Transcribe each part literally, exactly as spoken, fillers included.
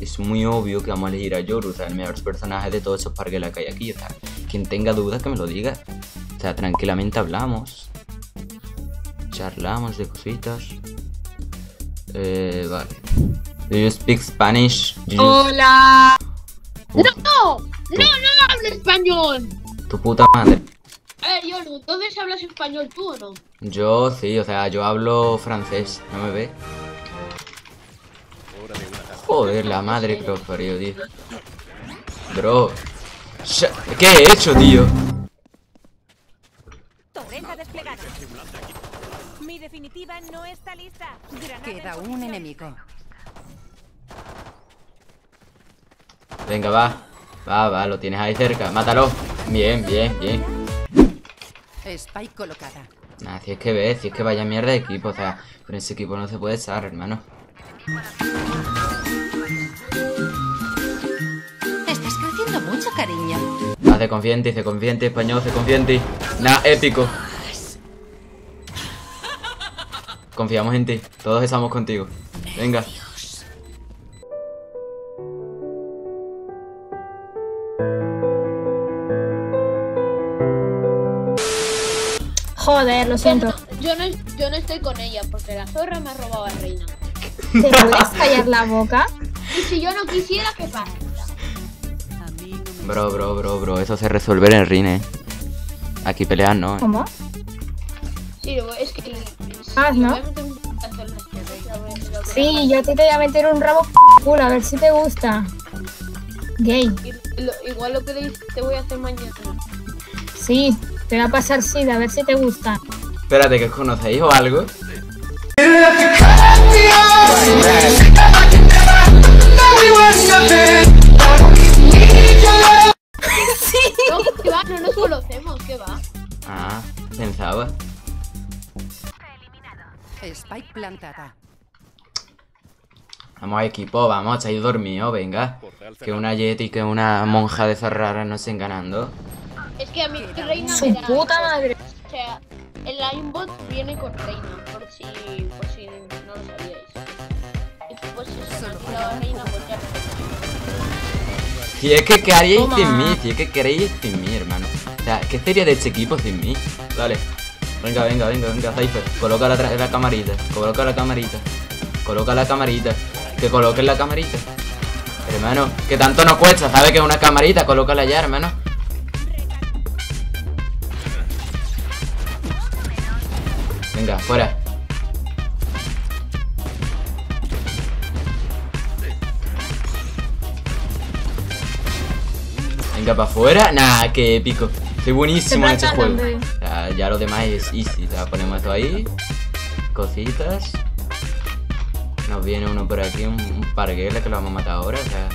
es muy obvio que vamos a elegir a Yoru, o sea, el mejor personaje de todos esos parguelas que hay aquí, o sea, quien tenga dudas que me lo diga. O sea, tranquilamente hablamos, charlamos de cositas. Eh, vale. Do you speak Spanish? You... Hola. Uf, no, tu... no, no hablo español. Tu puta madre. Eh, Yoru, ¿entonces hablas español tú o no? Yo sí, o sea, yo hablo francés, ¿no me ves? Joder, la madre que os parió, tío. Bro. ¿Qué he hecho, tío? Torreta desplegada. Mi definitiva no está lista. Queda un enemigo. Venga, va. Va, va, lo tienes ahí cerca. Mátalo. Bien, bien, bien. Spike colocada. Nah, si es que ves, si es que vaya mierda de equipo. O sea, con ese equipo no se puede estar, hermano. Estás creciendo mucho, cariño. Ah, se confía en ti, se confía en ti, español, se confía en ti. Nah, épico. Confiamos en ti, todos estamos contigo. Venga. Joder, lo siento. Yo no, yo no estoy con ella porque la zorra me ha robado a Reina. ¿Te puedes callar la boca? Y si yo no quisiera, ¿qué pasa? Bro, bro, bro, bro. Eso se resuelve en el ring, eh. Aquí pelean, ¿no? ¿Cómo? Sí, es que... Ah, ¿no? Sí, yo a ti te voy a meter un rabo culo, a ver si te gusta. Gay. Igual lo que te voy a hacer mañana. Sí, te va a pasar Sid, a ver si te gusta. Espérate, ¿que conocéis o algo? Sí. No, que va, no nos conocemos, que va. Ah, pensaba. Spike plantada. Vamos, equipo, vamos, estáis dormidos, venga. Que una Yeti, que una monja de Ferrara no estén ganando. Es que a mí Reina su me da... puta madre. O sea, el linebot viene con Reina, por si, por si no lo sabíais. Por si se me ha tirado Reina, pues ya. Si es que queréis sin mí, si es que queréis sin mí, hermano. O sea, ¿qué sería de este equipo sin mí? Dale. Venga, venga, venga, venga, Cypher. Coloca la, la camarita, coloca la camarita. Coloca la camarita. Que coloquen la camarita. Hermano, que tanto nos cuesta, ¿sabes que es una camarita? Colócala ya, hermano. Venga, fuera. Venga, para afuera. Nah, qué épico. Soy buenísimo en este juego. Ya, ya lo demás es easy. Ya ponemos esto ahí. Cositas. Nos viene uno por aquí, un, un parguela que lo vamos a matar ahora. O sea.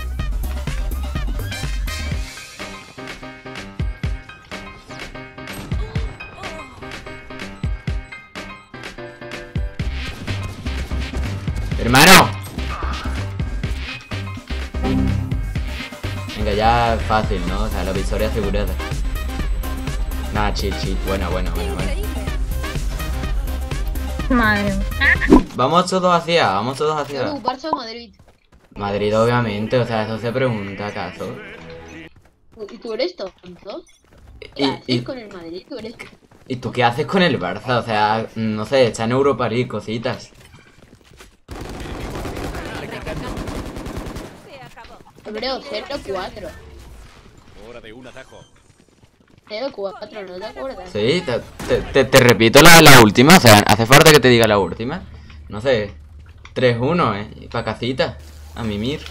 ¡Hermano! Venga, ya fácil, ¿no? O sea, la victoria asegurada. Nah, chill, chill. Bueno, bueno, bueno, bueno. Madre. Vamos todos hacia, vamos todos hacia... Uh, Barça o Madrid. Madrid, obviamente. O sea, eso se pregunta, ¿acaso? ¿Y tú eres tonto? ¿Qué y, haces y... con el Madrid? ¿Tú eres... ¿Y tú qué haces con el Barça? O sea, no sé, está en Europa y cositas. Bro, cero cuatro. Hora de un atajo. cero cuatro, ¿no te acuerdas? Sí, te, te, te, te repito la, la última. O sea, hace falta que te diga la última. No sé, tres uno, eh. Pa' casita, a mimir.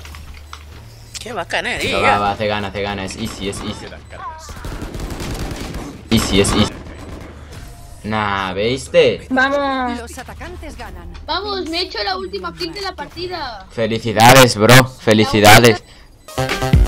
Qué bacanería. No, va, va, se gana, se gana. Es easy, es easy. Easy, es easy. Nah, ¿veiste? Vamos. Los atacantes ganan. Vamos, me he hecho la última kill de la partida. Felicidades, bro. Felicidades. Thank you.